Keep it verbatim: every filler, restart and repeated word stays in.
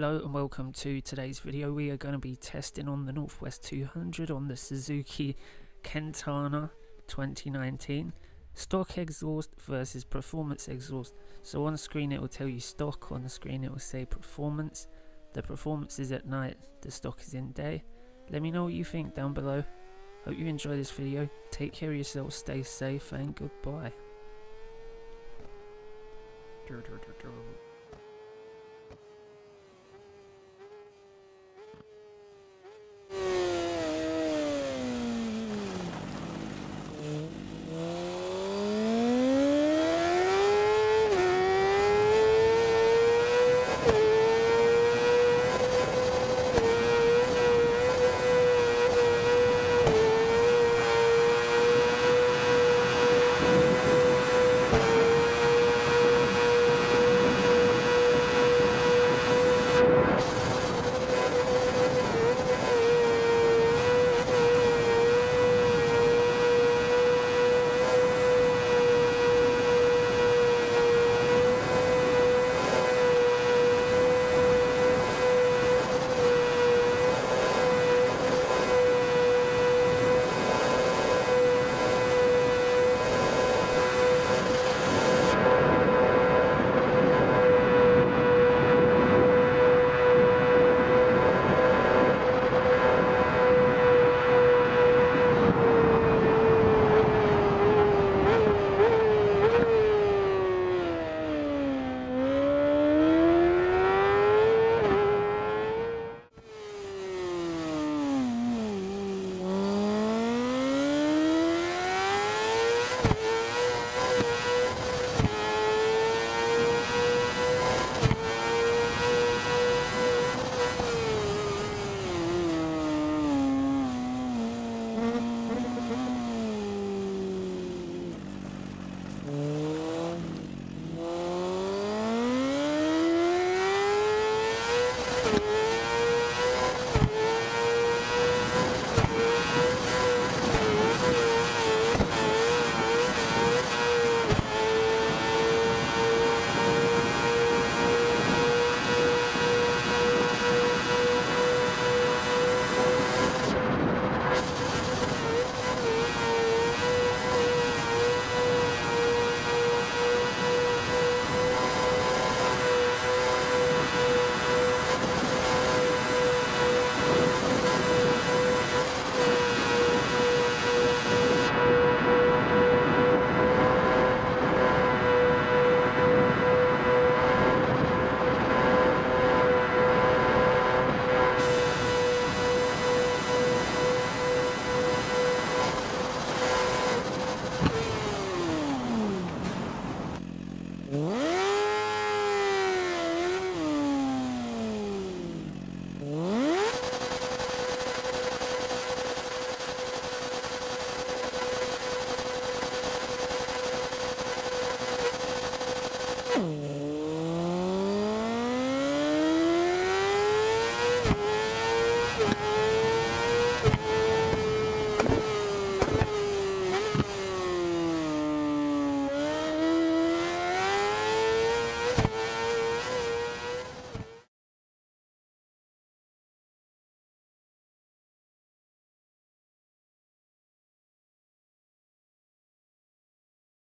Hello and welcome to today's video. We are going to be testing on the Northwest two hundred on the Suzuki Katana twenty nineteen. Stock exhaust versus performance exhaust. So on screen it will tell you stock, on the screen it will say performance. The performance is at night, the stock is in day. Let me know what you think down below. Hope you enjoy this video. Take care of yourself, stay safe and goodbye. Oh.